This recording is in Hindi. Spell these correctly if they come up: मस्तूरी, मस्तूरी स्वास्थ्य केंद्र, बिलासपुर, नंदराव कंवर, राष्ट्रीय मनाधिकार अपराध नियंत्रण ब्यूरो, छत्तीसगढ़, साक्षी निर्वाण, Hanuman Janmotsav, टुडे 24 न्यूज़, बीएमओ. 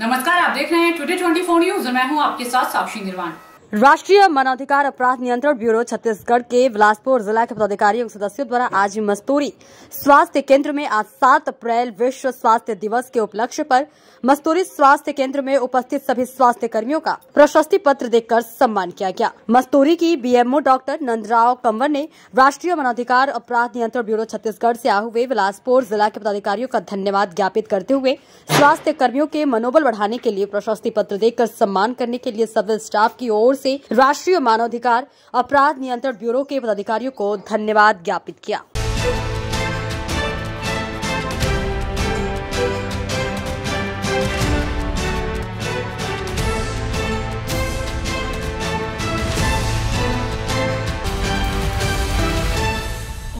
नमस्कार, आप देख रहे हैं टुडे 24 न्यूज़ और मैं हूं आपके साथ साक्षी निर्वाण। राष्ट्रीय मनाधिकार अपराध नियंत्रण ब्यूरो छत्तीसगढ़ के बिलासपुर जिला के पदाधिकारियों और सदस्यों द्वारा आज मस्तूरी स्वास्थ्य केंद्र में आज 7 अप्रैल विश्व स्वास्थ्य दिवस के उपलक्ष्य पर मस्तूरी स्वास्थ्य केंद्र में उपस्थित सभी स्वास्थ्य कर्मियों का प्रशस्ति पत्र देकर सम्मान किया गया। मस्तूरी की बीएमओ डॉक्टर नंदराव कंवर ने राष्ट्रीय मनाधिकार अपराध नियंत्रण ब्यूरो छत्तीसगढ़ से आए हुए बिलासपुर जिला के पदाधिकारियों का धन्यवाद ज्ञापित करते हुए स्वास्थ्य कर्मियों के मनोबल बढ़ाने के लिए प्रशस्ति पत्र देकर सम्मान करने के लिए सदर स्टाफ की ओर से राष्ट्रीय मानवाधिकार अपराध नियंत्रण ब्यूरो के पदाधिकारियों को धन्यवाद ज्ञापित किया।